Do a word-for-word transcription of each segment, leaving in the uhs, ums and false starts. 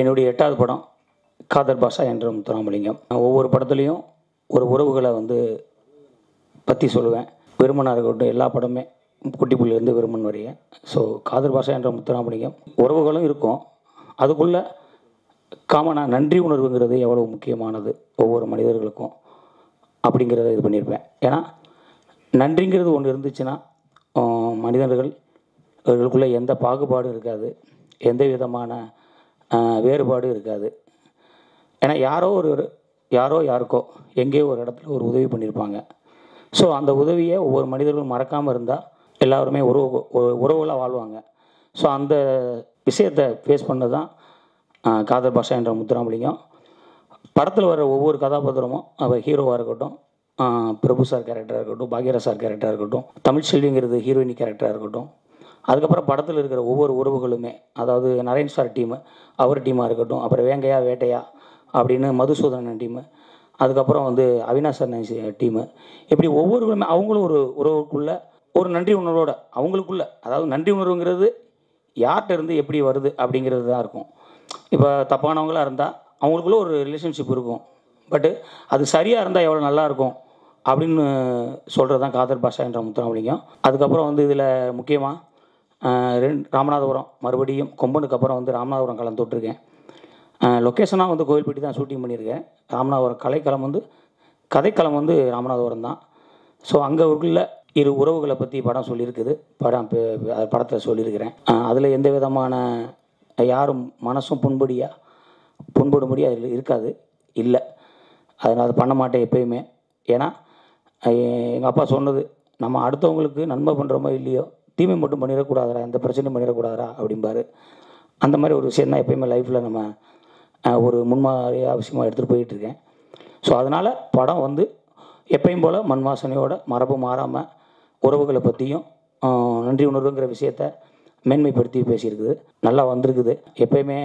என்னுடைய எட்டாவது படம் காதர்பாஷா என்ற முத்துராமலிங்கம். நான் ஒவ்வொரு படத்துலேயும் ஒரு உறவுகளை வந்து பற்றி சொல்லுவேன். விருமனாக இருக்கட்டும், எல்லா படமே குட்டிப்புள்ளிலேருந்து விருமன் வரைய. ஸோ காதர்பாஷா என்ற முத்துராமலிங்கம் உறவுகளும் இருக்கும். அதுக்குள்ளே காமனாக நன்றி உணர்வுங்கிறது எவ்வளோ முக்கியமானது ஒவ்வொரு மனிதர்களுக்கும் அப்படிங்கிறத இது பண்ணியிருப்பேன். ஏன்னா நன்றிங்கிறது ஒன்று இருந்துச்சுன்னா மனிதர்கள் அவர்களுக்குள்ளே எந்த பாகுபாடும் இருக்காது, எந்த விதமான வேறுபாடும் இருக்காது. ஏன்னா யாரோ ஒரு யாரோ யாருக்கோ எங்கேயோ ஒரு இடத்துல ஒரு உதவி பண்ணியிருப்பாங்க. ஸோ அந்த உதவியை ஒவ்வொரு மனிதர்களும் மறக்காமல் இருந்தால் எல்லாருமே உறவு உறவுகளாக வாழ்வாங்க. ஸோ அந்த விஷயத்தை ஃபேஸ் பண்ணது தான் காதர்பாஷா என்ற முத்துராமலிங்கம். படத்தில் வர ஒவ்வொரு கதாபாத்திரமும் அவள் ஹீரோவாக இருக்கட்டும், பிரபு சார் கேரக்டராக இருக்கட்டும், பாக்யரா சார் கேரக்டராக இருக்கட்டும், தமிழ் செல்விங்கிறது ஹீரோயினி கேரக்டராக இருக்கட்டும், அதுக்கப்புறம் படத்தில் இருக்கிற ஒவ்வொரு உறவுகளுமே, அதாவது நரேன் சார் டீமு அவர் டீமாக இருக்கட்டும், அப்புறம் வேங்கையா வேட்டையா அப்படின்னு மதுசூதனன் டீமு, அதுக்கப்புறம் வந்து அவினாசன் டீமு, இப்படி ஒவ்வொருவருமே அவங்களும் ஒரு உறவுக்குள்ளே ஒரு நன்றி உணர்வோட அவங்களுக்குள்ள, அதாவது நன்றி உணர்வுங்கிறது யார்கிட்ட இருந்து எப்படி வருது அப்படிங்கிறது தான் இருக்கும். இப்போ தப்பானவங்களாக இருந்தால் அவங்களுக்குள்ளே ஒரு ரிலேஷன்ஷிப் இருக்கும், பட்டு அது சரியாக இருந்தால் எவ்வளோ நல்லாயிருக்கும் அப்படின்னு சொல்கிறது தான் காதர்பாஷா என்ற முத்துராமலிங்கம். அதுக்கப்புறம் வந்து இதில் முக்கியமாக ரெண்டு ராமநாதபுரம், மறுபடியும் கொம்பனுக்கு அப்புறம் வந்து ராமநாதபுரம் களம் தொட்டிருக்கேன். லொக்கேஷனாக வந்து கோயில்பட்டி தான் ஷூட்டிங் பண்ணியிருக்கேன். ராமநாதபுரம் கலைக்களம் வந்து கதைக்களம் வந்து ராமநாதபுரம் தான். ஸோ அங்கே உள்ள இரு உறவுகளை பற்றி படம் சொல்லியிருக்குது, படம் படத்தை சொல்லியிருக்கிறேன். அதில் எந்த விதமான யாரும் மனசும் புண்படியாக புண்படும்படியாக அதில் இருக்காது, இல்லை, அதை நான் அதை பண்ண மாட்டேன் எப்போயுமே. ஏன்னா எங்கள் அப்பா சொன்னது, நம்ம அடுத்தவங்களுக்கு நன்மை பண்ணுறோமோ இல்லையோ தீமை மட்டும் பண்ணிடக்கூடாதரா, எந்த பிரச்சனையும் பண்ணிடக்கூடாதரா அப்படிம்பாரு. அந்த மாதிரி ஒரு விஷயம் தான் எப்போயுமே லைஃப்பில் நம்ம ஒரு முன்மாதிரி அவசியமாக எடுத்துகிட்டு போயிட்டுருக்கேன். ஸோ அதனால் படம் வந்து எப்பயும் போல் மண் வாசனையோட மரபு மாறாமல் உறவுகளை பற்றியும் நன்றி உணர்வுங்கிற விஷயத்த மேன்மைப்படுத்தி பேசியிருக்குது. நல்லா வந்திருக்குது. எப்போயுமே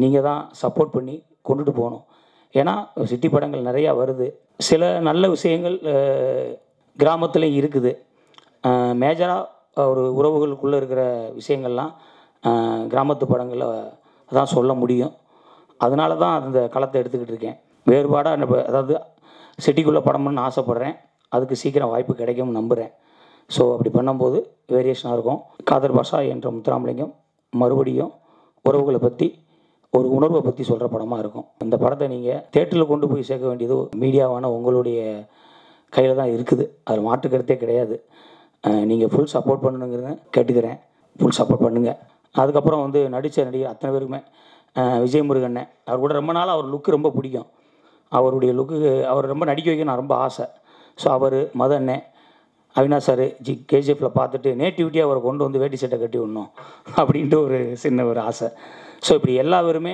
நீங்கள் தான் சப்போர்ட் பண்ணி கொண்டுட்டு போகணும். ஏன்னா சிட்டி படங்கள் நிறையா வருது, சில நல்ல விஷயங்கள் கிராமத்துலேயும் இருக்குது. மேஜராக ஒரு உறவுகளுக்குள்ளே இருக்கிற விஷயங்கள்லாம் கிராமத்து படங்களை தான் சொல்ல முடியும். அதனால தான் அந்த களத்தை எடுத்துக்கிட்டு இருக்கேன். வேறுபாடாக, அதாவது சிட்டிக்குள்ளே படம்னு ஆசைப்பட்றேன், அதுக்கு சீக்கிரம் வாய்ப்பு கிடைக்கும்னு நம்புகிறேன். ஸோ அப்படி பண்ணும்போது வேரியேஷனாக இருக்கும். காதர்பாஷா என்ற முத்துராமலிங்கம் மறுபடியும் உறவுகளை பற்றி ஒரு உணர்வை பற்றி சொல்கிற படமாக இருக்கும். இந்த படத்தை நீங்கள் தேட்டரில் கொண்டு போய் சேர்க்க வேண்டியது மீடியாவான உங்களுடைய கையில் தான் இருக்குது, அதில் மாற்றுக்கிறதே கிடையாது. நீங்கள் ஃபுல் சப்போர்ட் பண்ணணுங்கிறத கேட்டுக்கிறேன். ஃபுல் சப்போர்ட் பண்ணுங்கள். அதுக்கப்புறம் வந்து நடித்த நடிகர் அத்தனை பேருக்குமே, விஜய் முருகன் அவர் கூட ரொம்ப நாள் அவர் லுக்கு ரொம்ப பிடிக்கும். அவருடைய லுக்கு அவர் ரொம்ப நடிக்க வைக்க நான் ரொம்ப ஆசை. ஸோ அவர் மதண்ணே அவினாஷ் சார் ஜி கேஜிஎஃப்பில் பார்த்துட்டு நேட்டிவிட்டியாக அவரை கொண்டு வந்து வேட்டி சட்டை கட்டி விடணும் அப்படின்ட்டு ஒரு சின்ன ஒரு ஆசை. ஸோ இப்படி எல்லாருமே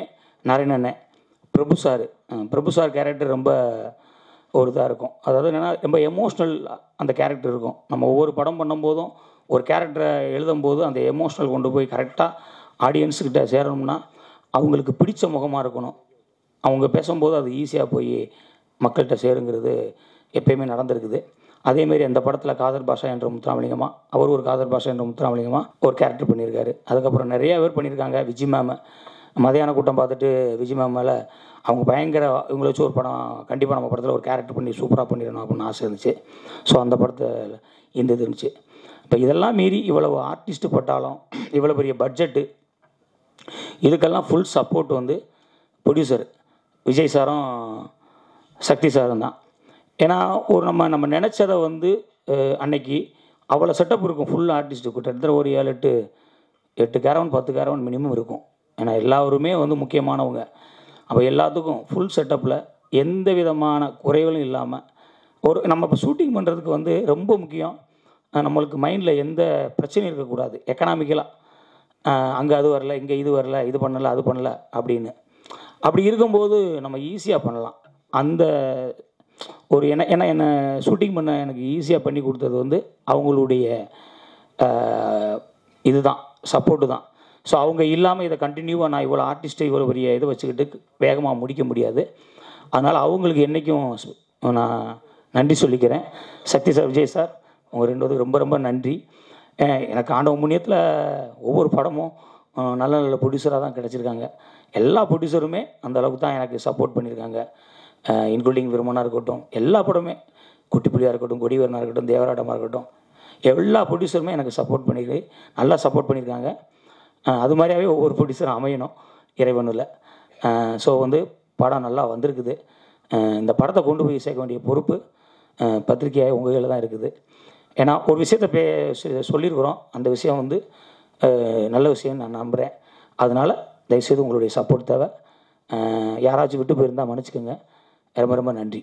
நரேன் அண்ணே, Prabhu sir Prabhu sir character ரொம்ப ஒரு இதாக இருக்கும். அதாவது என்னென்னா ரொம்ப எமோஷ்னல் அந்த கேரக்டர் இருக்கும். நம்ம ஒவ்வொரு படம் பண்ணும்போதும் ஒரு கேரக்டரை எழுதும்போது அந்த எமோஷ்னல் கொண்டு போய் கரெக்டாக ஆடியன்ஸுக்கிட்ட சேரணும்னா அவங்களுக்கு பிடிச்ச முகமாக இருக்கணும். அவங்க பேசும்போது அது ஈஸியாக போய் மக்கள்கிட்ட சேருங்கிறது எப்பயுமே நடந்திருக்குது. அதேமாரி அந்த படத்தில் காதர்பாஷா என்ற முத்துராமலிங்கமா அவர் ஒரு காதர்பாஷா என்ற முத்துராமலிங்கமா ஒரு கேரக்டர் பண்ணியிருக்காரு. அதுக்கப்புறம் நிறையா பேர் பண்ணியிருக்காங்க. விஜி மேம் மதியான கூட்டம் பார்த்துட்டு விஜய் மேம் மேலே அவங்க பயங்கர இவங்களை வச்சு ஒரு படம் கண்டிப்பாக நம்ம படத்தில் ஒரு கேரக்டர் பண்ணி சூப்பராக பண்ணிடணும் அப்படின்னு ஆசை இருந்துச்சு. ஸோ அந்த படத்தை இந்த இது இருந்துச்சு. இப்போ இதெல்லாம் மீறி இவ்வளவு ஆர்டிஸ்ட்டு பட்டாலும் இவ்வளோ பெரிய பட்ஜெட்டு இதுக்கெல்லாம் ஃபுல் சப்போர்ட் வந்து ப்ரொடியூசர் விஜய் சாரும் சக்தி சாரும் தான். ஏன்னா ஒரு நம்ம நம்ம நினச்சதை வந்து அன்னைக்கு அவ்வளோ செட்டப் இருக்கும். ஃபுல் ஆர்டிஸ்ட்டு கிட்டத்தட்ட ஒரு ஏழு எட்டு எட்டு கேரவன் பத்து கேரவன் மினிமம் இருக்கும். ஏன்னா எல்லாருமே வந்து முக்கியமானவங்க. அப்போ எல்லாத்துக்கும் ஃபுல் செட்டப்பில் எந்த விதமான குறைகளும் இல்லாமல் ஒரு நம்ம இப்போ ஷூட்டிங் பண்ணுறதுக்கு வந்து ரொம்ப முக்கியம். நம்மளுக்கு மைண்டில் எந்த பிரச்சனையும் இருக்கக்கூடாது. எக்கனாமிக்கலாக அங்கே அது வரல, இங்கே இது வரல, இது பண்ணலை, அது பண்ணலை அப்படின்னு அப்படி இருக்கும்போது நம்ம ஈஸியாக பண்ணலாம். அந்த ஒரு என்ன ஏன்னா என்னை ஷூட்டிங் பண்ண எனக்கு ஈஸியாக பண்ணி கொடுத்தது வந்து அவங்களுடைய இது தான், சப்போர்ட்டு தான். ஸோ அவங்க இல்லாமல் இதை கண்டினியூவாக நான் இவ்வளோ ஆர்டிஸ்ட்டு இவ்வளோ பெரிய இதை வச்சுக்கிட்டு வேகமாக முடிக்க முடியாது. அதனால் அவங்களுக்கு என்றைக்கும் நான் நன்றி சொல்லிக்கிறேன். சக்தி சார், விஜய் சார் உங்கள் ரெண்டு பேருக்கு ரொம்ப ரொம்ப நன்றி. எனக்கு ஆண்டவன் முன்னியத்தில் ஒவ்வொரு படமும் நல்ல நல்ல ப்ரொடியூசராக தான் கிடச்சிருக்காங்க. எல்லா ப்ரொடியூசருமே அந்த அளவுக்கு தான் எனக்கு சப்போர்ட் பண்ணியிருக்காங்க. இன்க்ளூடிங் விருமனாக இருக்கட்டும், எல்லா படமே, குட்டிப்புலியாக இருக்கட்டும், கொடிவரனாக இருக்கட்டும், தேவராட்டமாக இருக்கட்டும், எல்லா ப்ரொடியூசருமே எனக்கு சப்போர்ட் பண்ணியிருக்கு, நல்லா சப்போர்ட் பண்ணியிருக்காங்க. அது மாதிரியாகவே ஒவ்வொரு ப்ரொடியூசரும் அமையணும் இறைவனில். ஸோ வந்து படம் நல்லா வந்திருக்குது. இந்த படத்தை கொண்டு போய் சேர்க்க வேண்டிய பொறுப்பு பத்திரிகையாக உங்கள் கையில் தான் இருக்குது. ஏன்னா ஒரு விஷயத்தை பே சொல்லியிருக்கிறோம், அந்த விஷயம் வந்து நல்ல விஷயம்னு நான் நம்புகிறேன். அதனால் தயவுசெய்து உங்களுடைய சப்போர்ட் தேவை. யாராச்சும் விட்டு போயிருந்தால் மன்னிச்சுக்கோங்க. ரொம்ப ரொம்ப நன்றி.